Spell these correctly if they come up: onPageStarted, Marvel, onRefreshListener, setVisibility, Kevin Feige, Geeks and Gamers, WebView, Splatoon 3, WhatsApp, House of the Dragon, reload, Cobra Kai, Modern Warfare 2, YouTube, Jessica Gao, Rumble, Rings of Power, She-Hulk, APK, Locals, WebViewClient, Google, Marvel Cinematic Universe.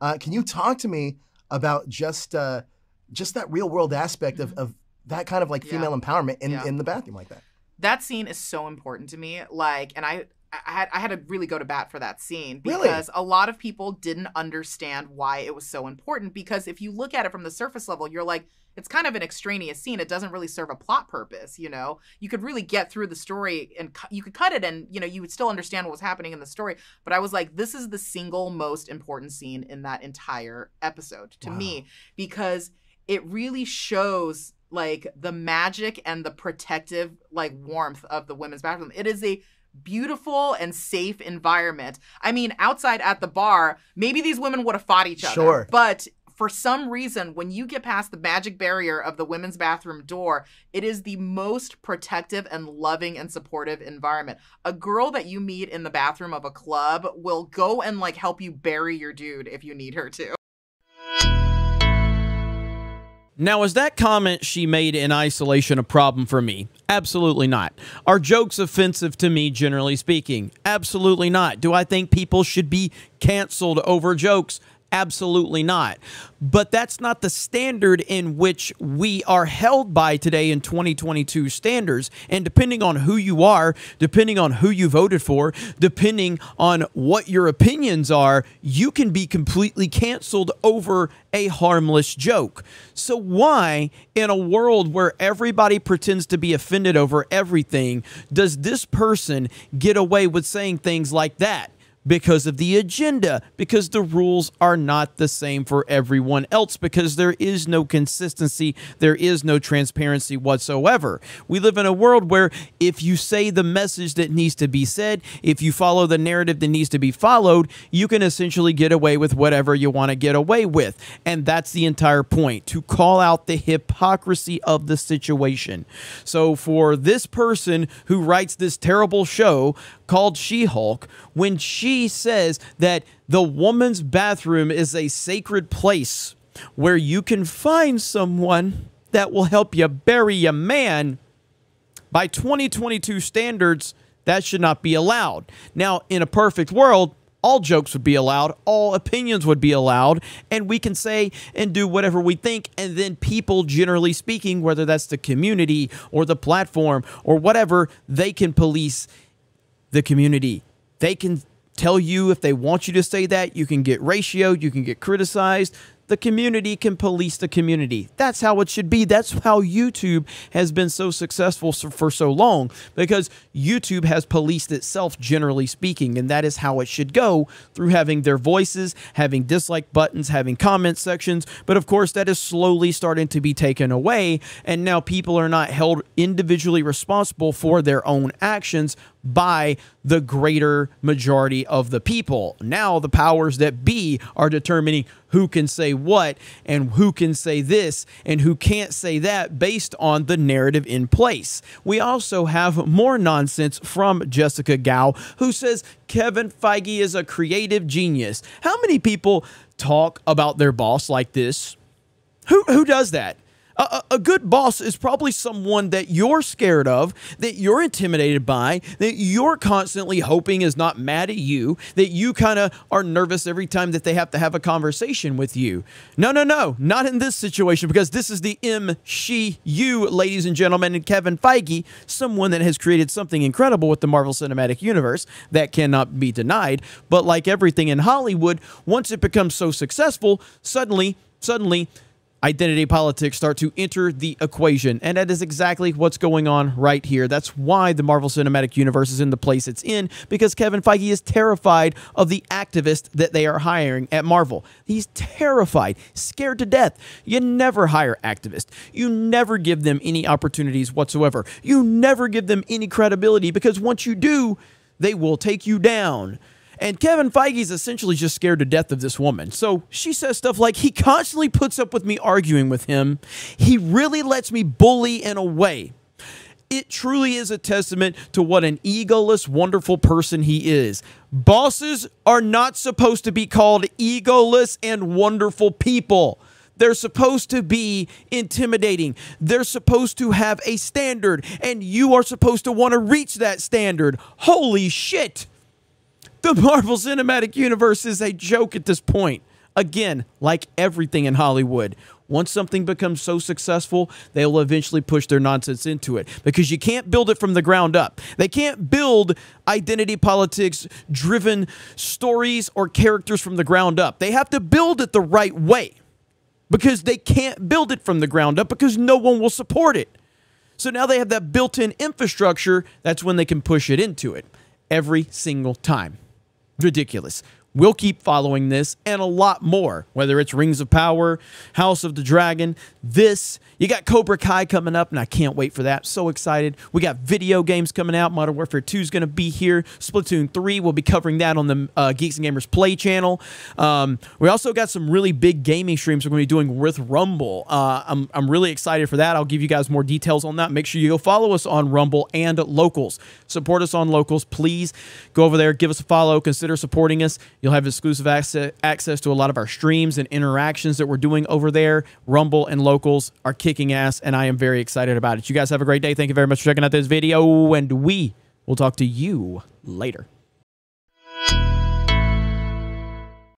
Can you talk to me about just that real world aspect of that kind of like female empowerment in the bathroom like that? That scene is so important to me. Like, and I had to really go to bat for that scene because a lot of people didn't understand why it was so important. Because if you look at it from the surface level, you're like, it's kind of an extraneous scene. It doesn't really serve a plot purpose, you know? You could really get through the story and you could cut it and, you know, you would still understand what was happening in the story. But I was like, this is the single most important scene in that entire episode to me, because it really shows like the magic and the protective like warmth of the women's bathroom. It is a beautiful and safe environment. I mean, outside at the bar, maybe these women would have fought each other. Sure. But for some reason, when you get past the magic barrier of the women's bathroom door, it is the most protective and loving and supportive environment. A girl that you meet in the bathroom of a club will go and like help you bury your dude if you need her to. Now, is that comment she made in isolation a problem for me? Absolutely not. Are jokes offensive to me, generally speaking? Absolutely not. Do I think people should be canceled over jokes? Absolutely not. But that's not the standard in which we are held by today in 2022 standards. And depending on who you are, depending on who you voted for, depending on what your opinions are, you can be completely canceled over a harmless joke. So why, in a world where everybody pretends to be offended over everything, does this person get away with saying things like that? Because of the agenda, because the rules are not the same for everyone else, because there is no consistency, there is no transparency whatsoever. We live in a world where if you say the message that needs to be said, if you follow the narrative that needs to be followed, you can essentially get away with whatever you want to get away with. And that's the entire point, to call out the hypocrisy of the situation. So for this person who writes this terrible show called She-Hulk, when she says that the woman's bathroom is a sacred place where you can find someone that will help you bury a man, by 2022 standards, that should not be allowed. Now, in a perfect world, all jokes would be allowed, all opinions would be allowed, and we can say and do whatever we think, and then people, generally speaking, whether that's the community or the platform or whatever, they can police the community. They can tell you if they want you to say that. You can get ratioed. You can get criticized. The community can police the community. That's how it should be. That's how YouTube has been so successful for so long, because YouTube has policed itself, generally speaking, and that is how it should go, through having their voices, having dislike buttons, having comment sections. But of course, that is slowly starting to be taken away, and now people are not held individually responsible for their own actions by the greater majority of the people. Now the powers that be are determining who can say what and who can say this and who can't say that based on the narrative in place. We also have more nonsense from Jessica Gao, who says Kevin Feige is a creative genius. How many people talk about their boss like this? Who does that? A good boss is probably someone that you're scared of, that you're intimidated by, that you're constantly hoping is not mad at you, that you kind of are nervous every time that they have to have a conversation with you. No, no, no, not in this situation, because this is the M-she-you, ladies and gentlemen, and Kevin Feige, someone that has created something incredible with the Marvel Cinematic Universe that cannot be denied. But like everything in Hollywood, once it becomes so successful, suddenly, identity politics start to enter the equation, and that is exactly what's going on right here. That's why the Marvel Cinematic Universe is in the place it's in, because Kevin Feige is terrified of the activists that they are hiring at Marvel. He's terrified, scared to death. You never hire activists. You never give them any opportunities whatsoever. You never give them any credibility, because once you do, they will take you down. And Kevin Feige is essentially just scared to death of this woman. So she says stuff like, he constantly puts up with me arguing with him. He really lets me bully in a way. It truly is a testament to what an egoless, wonderful person he is. Bosses are not supposed to be called egoless and wonderful people. They're supposed to be intimidating. They're supposed to have a standard, and you are supposed to want to reach that standard. Holy shit. The Marvel Cinematic Universe is a joke at this point. Again, like everything in Hollywood, once something becomes so successful, they will eventually push their nonsense into it, because you can't build it from the ground up. They can't build identity politics-driven stories or characters from the ground up. They have to build it the right way, because they can't build it from the ground up because no one will support it. So now they have that built-in infrastructure. That's when they can push it into it every single time. Ridiculous. We'll keep following this and a lot more, whether it's Rings of Power, House of the Dragon, this. You got Cobra Kai coming up, and I can't wait for that. So excited. We got video games coming out. Modern Warfare 2 is going to be here. Splatoon 3, we'll be covering that on the Geeks and Gamers Play channel. We also got some really big gaming streams we're going to be doing with Rumble. I'm really excited for that. I'll give you guys more details on that. Make sure you go follow us on Rumble and Locals. Support us on Locals. Please go over there. Give us a follow. Consider supporting us. You'll have exclusive access to a lot of our streams and interactions that we're doing over there. Rumble and Locals are kicking ass, and I am very excited about it. You guys have a great day. Thank you very much for checking out this video, and we will talk to you later.